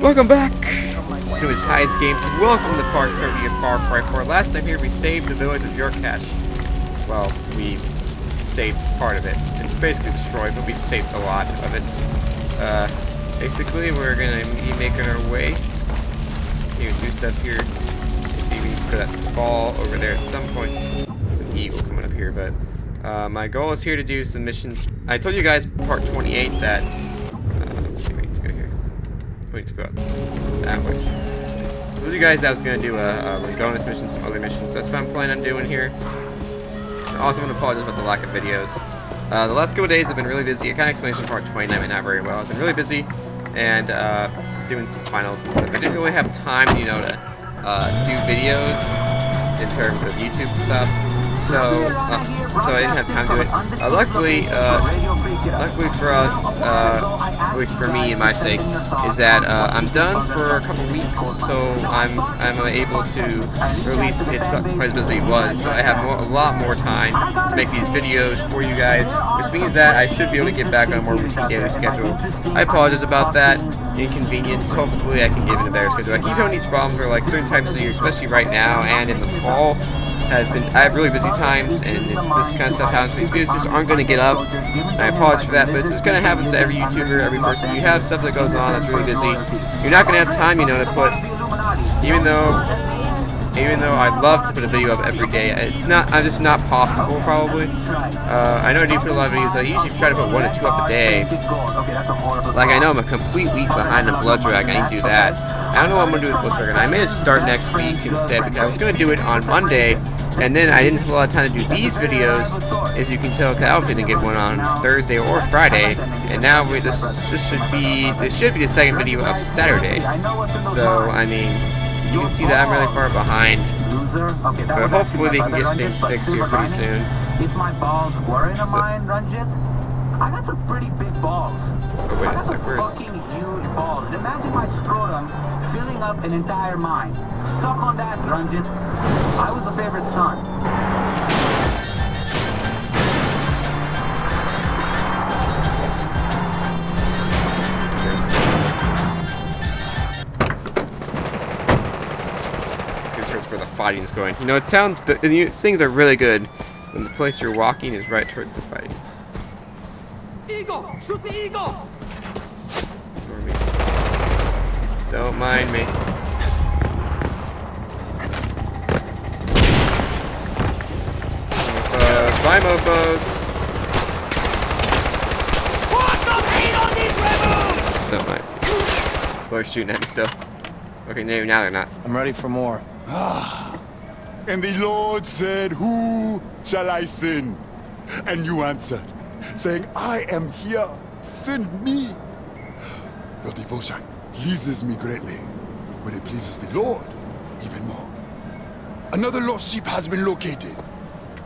Welcome back to his highest games. Welcome to part 30 of Far Cry 4. Last time here, we saved the village of Yorkash. Well, we saved part of it. It's basically destroyed, but we saved a lot of it. Basically, we're gonna be making our way. You do stuff here. You see, we need to put that ball over there at some point. Some eagle coming up here, but my goal is here to do some missions. I told you guys part 28 that. We need to go up that way. I told you guys I was going to do a bonus mission, some other missions, so that's what I'm planning on doing here. I also want to apologize about the lack of videos. The last couple days I've been really busy. I kind of explained part 29, but not very well. I've been really busy and doing some finals and stuff. I didn't really have time, you know, to do videos in terms of YouTube stuff, so I didn't have time to do it. Luckily for us, at least for me and my sake, is that I'm done for a couple weeks, so I'm able to, or at least it's not quite as busy as it was, so I have a lot more time to make these videos for you guys, which means that I should be able to get back on a more routine daily schedule. I apologize about that inconvenience. Hopefully I can get in a better schedule. I keep having these problems for like certain times of the year, especially right now and in the fall. I have really busy times, and it's just kind of stuff happens. These videos just aren't going to get up. I apologize for that, but it's just going to happen to every YouTuber, every person. You have stuff that goes on that's really busy. You're not going to have time, you know, to put. Even though I'd love to put a video up every day, it's not. I'm just not possible, probably. I know I do put a lot of videos. I usually try to put 1 or 2 up a day. Like I know I'm a complete week behind on Blood Dragon. I need to do that. I don't know what I'm going to do with Blood Dragon. I may start next week instead because I was going to do it on Monday, and then I didn't have a lot of time to do these videos, as you can tell, because I obviously didn't get one on Thursday or Friday, and now this should be the second video of Saturday. So, I mean, you can see that I'm really far behind, but hopefully they can get things fixed here pretty soon. I got some pretty big balls. Oh, wait a sec, where's this? Fucking huge balls. Imagine my scrotum filling up an entire mine. Suck on that, Ranjit. I was the favorite son. Here's towards where the fighting's going. You know, it sounds, but things are really good when the place you're walking is right towards the fighting. Eagle! Shoot the eagle! Don't mind me. Bye, mofos! Put some heat on these rebels! Don't mind me. They're shooting at me still. Okay, no, now they're not. I'm ready for more. And the Lord said, "Who shall I send?" And you answered, saying, "I am here, send me." Your devotion pleases me greatly, but it pleases the Lord even more. Another lost sheep has been located.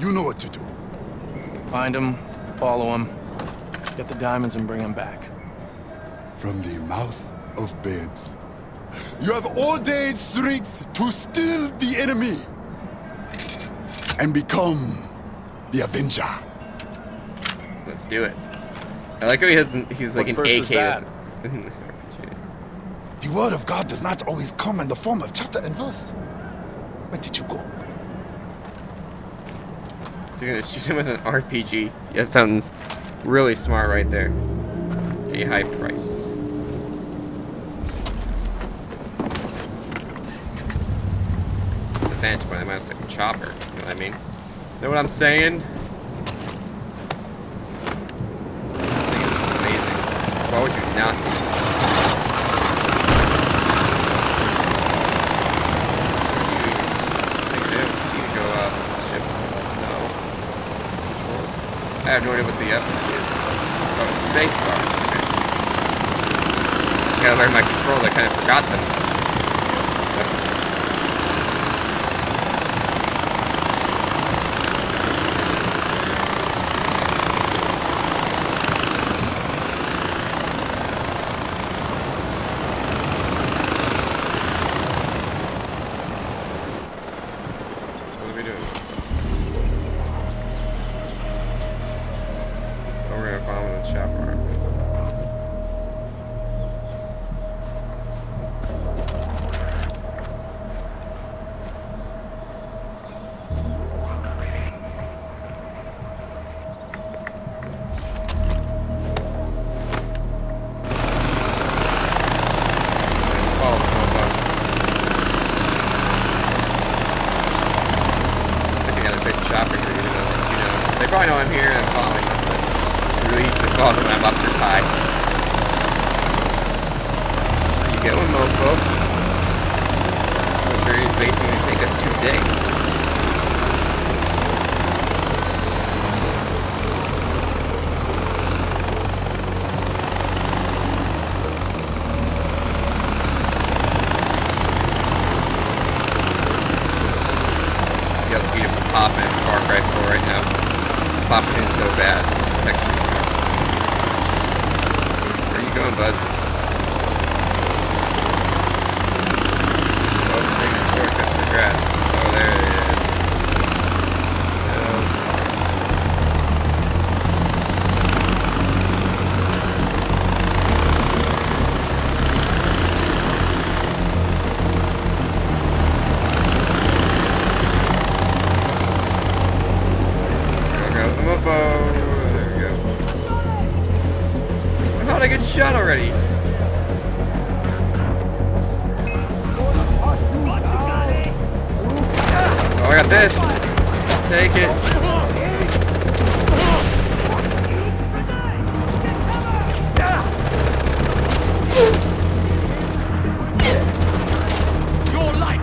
You know what to do. Find him, follow him, get the diamonds and bring him back. From the mouth of babes. You have all day strength to steal the enemy and become the Avenger. Let's do it. I like how he's like an AK. The word of God does not always come in the form of chapter and verse. Where did you go? They're gonna shoot him with an RPG. Yeah, that sounds really smart right there. A high price. Advantage point, I might have to take a chopper, you know what I mean? Know what I'm saying? Why would you not? See to go up. Ship. No. Control. I have no idea what the up is. Oh, it's spacebar. Okay. I gotta learn my controls. I kind of forgot them. Shop, right? I know I'm here and I'm falling. I release the falls when I'm up this high. You get one, mofo. The journey is basically going to take us 2 days. Popping Far Cry 4 right now. Popping in so bad. Textures. Where are you going, bud? Oh, the thing is forked up the grass. Oh, there it is. Oh, there we go. I'm not a good shot already. Oh, I got this. Take it. Your life.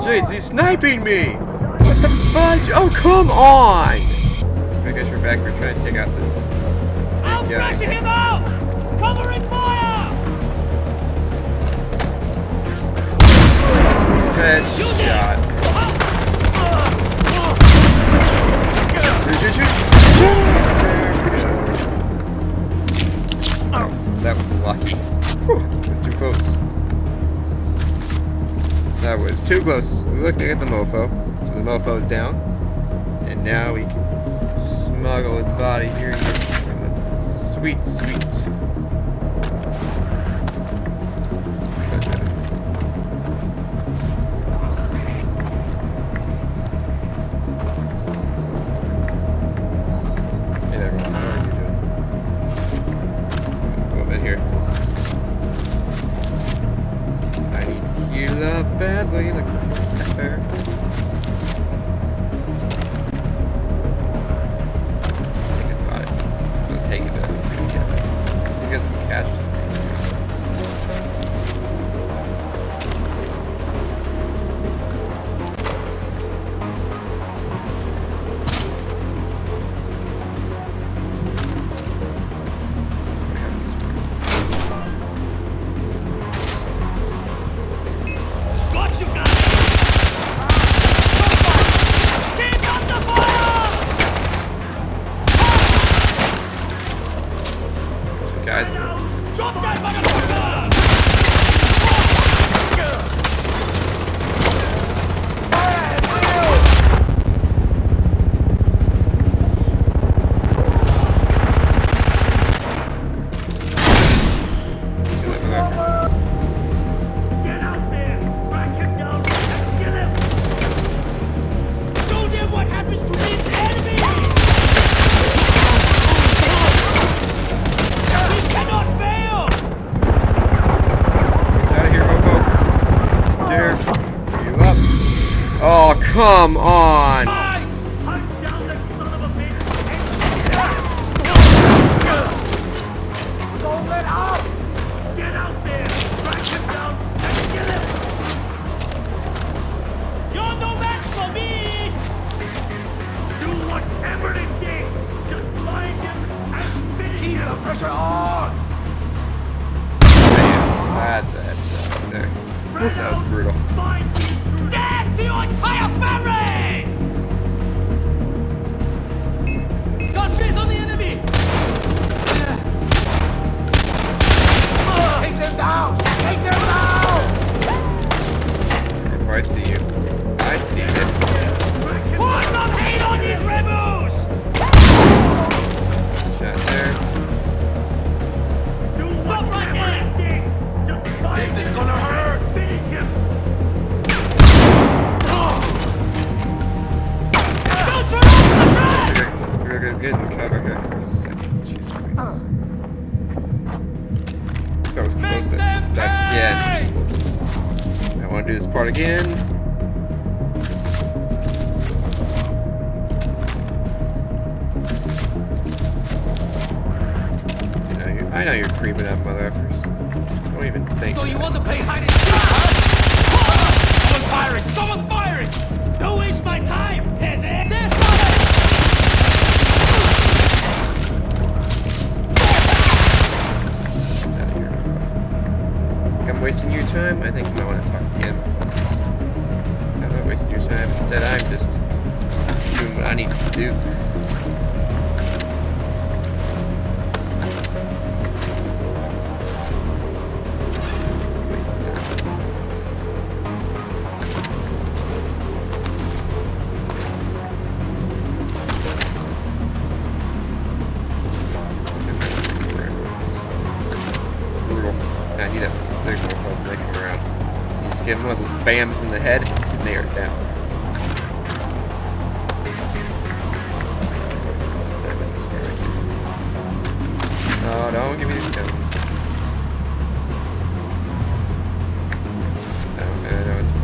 Jeez, he's sniping me! What the fudge? Oh, come on! I guess we're back. We're trying to take out this big guy. I'm crashing him out! Cover in fire! Headshot. That was lucky. Whew, it was too close. That was too close. We looked at the mofo, so the mofo's down, and now we can smuggle his body here and get some of the sweet, sweet. Hey there, everyone. How are you doing? A little bit here. Heal up badly, look at her. I think it's about it. We'll take it back and see what he gets. He's got some cash. Drop that motherfucker! Get out there! Crack him down and kill him! Show them what happens to these enemies! Oh, come on! Get out there! Crack him down and kill him! You're no match for me! Do whatever it takes! Just blind him and finish him! Keep the pressure on! Man, that's a headshot there. That was brutal. Death to your entire family! Got eyes on the enemy! Take them down! Take them down! If I see you, I see it. Pour some hate on these rebels! Bams in the head, and they are down. Oh, don't give me this gun. No, it's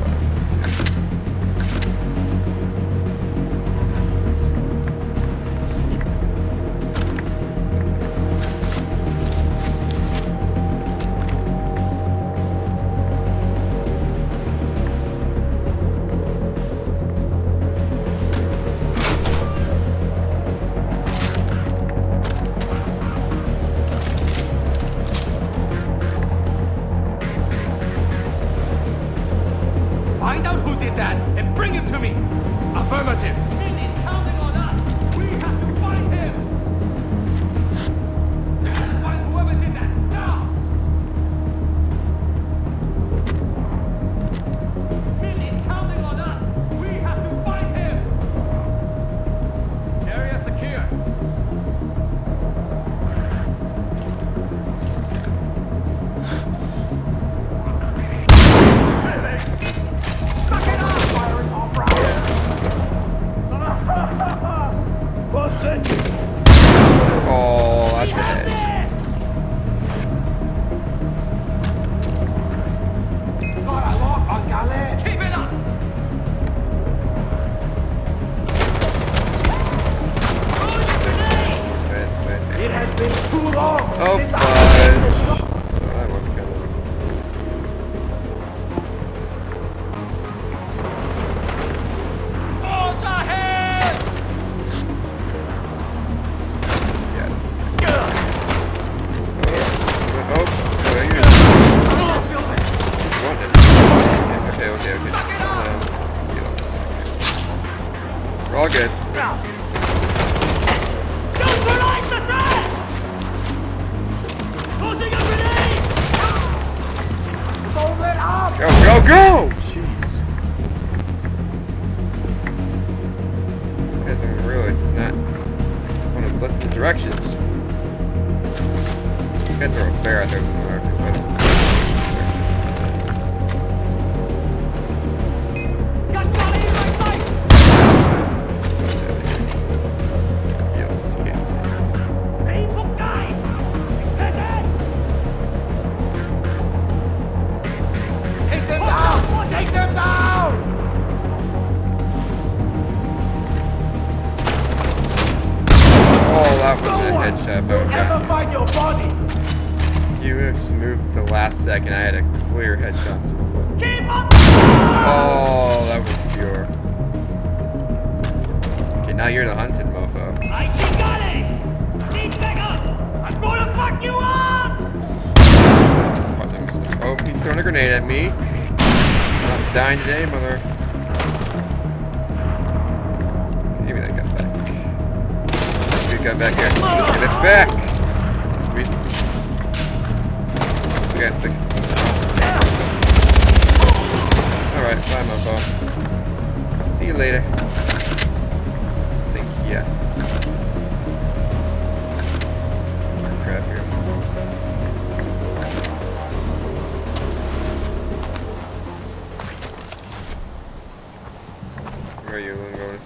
over you and go. We'll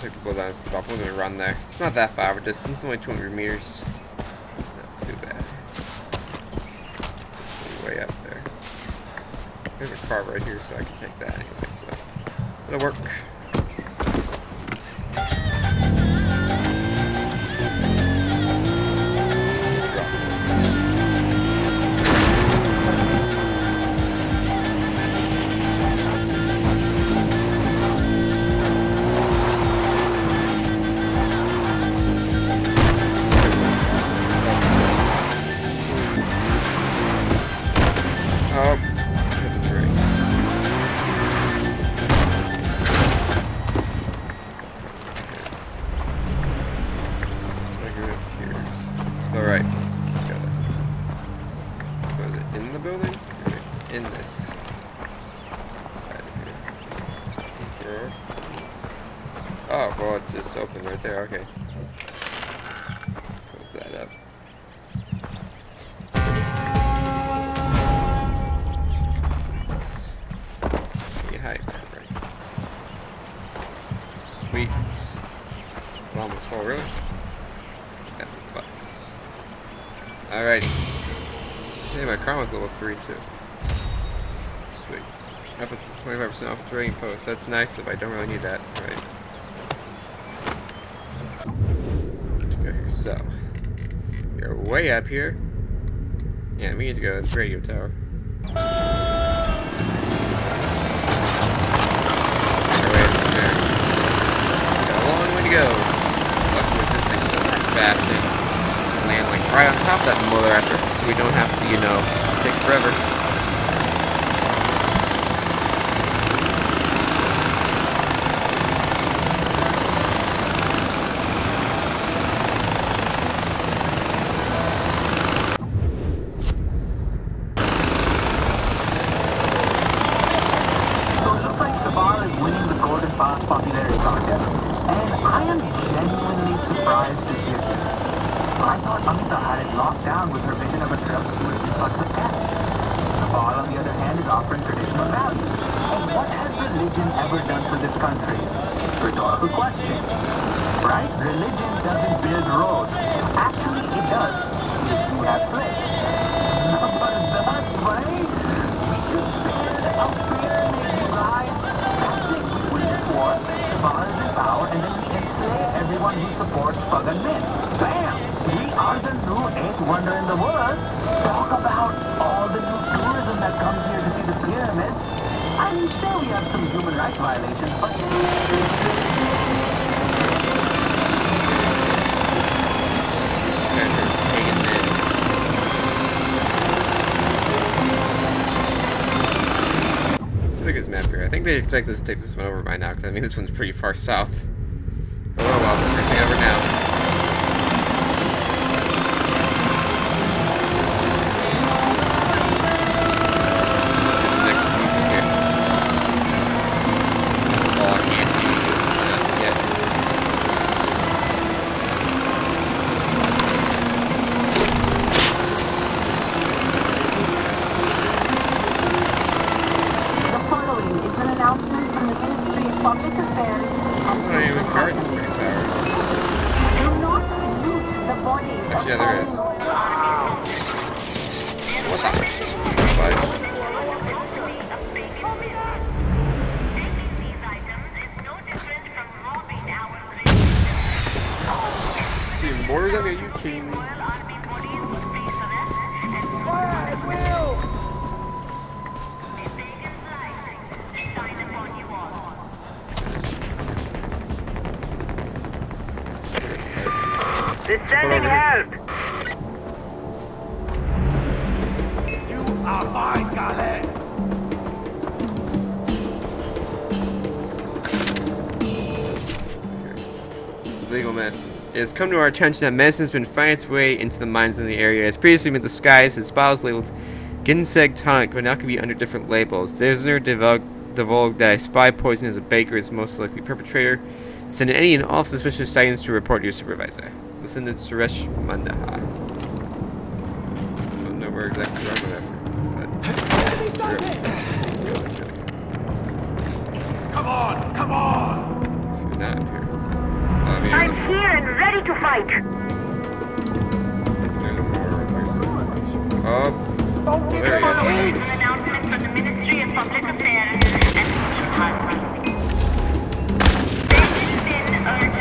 take the gold down to the top. We're gonna run there. It's not that far of a distance, only 200 meters. It's not too bad. It's way up there. We have a car right here, so I can take that anyway. So it'll work. There, okay. Close that up. Pretty high price. Sweet. We're almost full, really? $7. Alrighty. Hey, my car was level 3 too. Sweet. Up it's 25% off trading post. That's nice if I don't really need that. Right. So, you're way up here. Yeah, we need to go to the radio tower. Way up there. Got a long way to go. Luckily, with this thing going like fast and land like right on top of that mother after, so we don't have to, you know, take forever. I expect us to take this one over by now, because I mean this one's pretty far south. Oh well, we're going to take it over now. Next piece of here. This ball can't be yet. Yeah, there is. What's up? Bye. See, more than a Yuki. It's sending help! You are my gallant! Illegal medicine. It has come to our attention that medicine has been finding its way into the mines in the area. It's previously been disguised as bottles labeled Ginseng Tonic, but now can be under different labels. Desider divulged that a spy poison as a baker is most likely perpetrator. Send any and all suspicious sightings to report to your supervisor. Listen to Suresh Mandaha. I don't know where exactly I'm going after, but... to fight. There he is. An announcement from the Ministry of Public Affairs and Human Rights. There has been urgent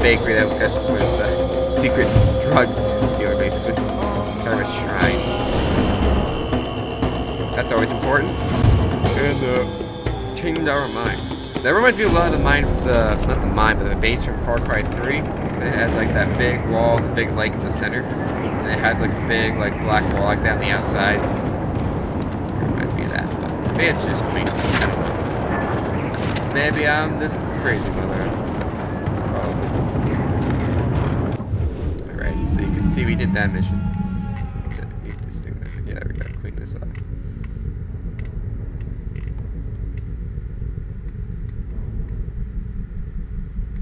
bakery that was the secret drugs dealer, basically. Kind of a shrine. That's always important. And changed our mine. That reminds me a lot of the mine, not the mine, but the base from Far Cry 3. It had like that big wall, the big lake in the center. And it has like a big like black wall like that on the outside. It reminds me of that. But maybe it's just me. I don't know. Maybe I'm just crazy mother. So you can see we did that mission. Yeah, we gotta clean this up.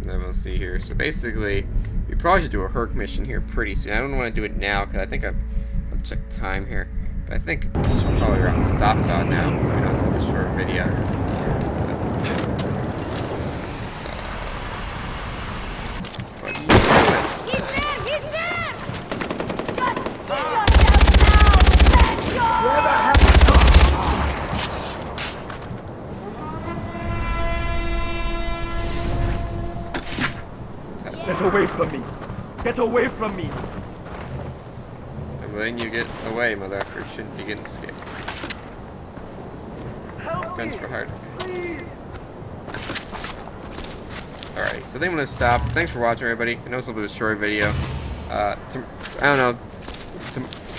Then we'll see here. So basically, we probably should do a Herc mission here pretty soon. I don't want to do it now because I think I'll check time here. But I think it's probably around stop about now. Maybe not such a short video. Get away from me! I'm letting you get away, motherfucker. You shouldn't be getting scared. Guns for hire. Alright, so then I'm gonna stop. So thanks for watching, everybody. I know it's a little bit of a short video. I don't know.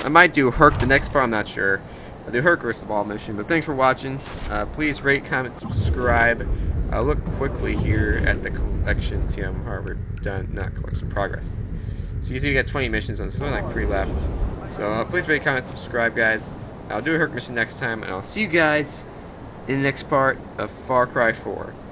I might do Herc the next part, I'm not sure. I'll do Herc versus the ball mission. But thanks for watching. Please rate, comment, subscribe. I'll look quickly here at the collection. See how we're done. Not collection, progress. So you see we got 20 missions on, so there's only like 3 left. So please rate, comment, subscribe, guys. I'll do a Herc mission next time, and I'll see you guys in the next part of Far Cry 4.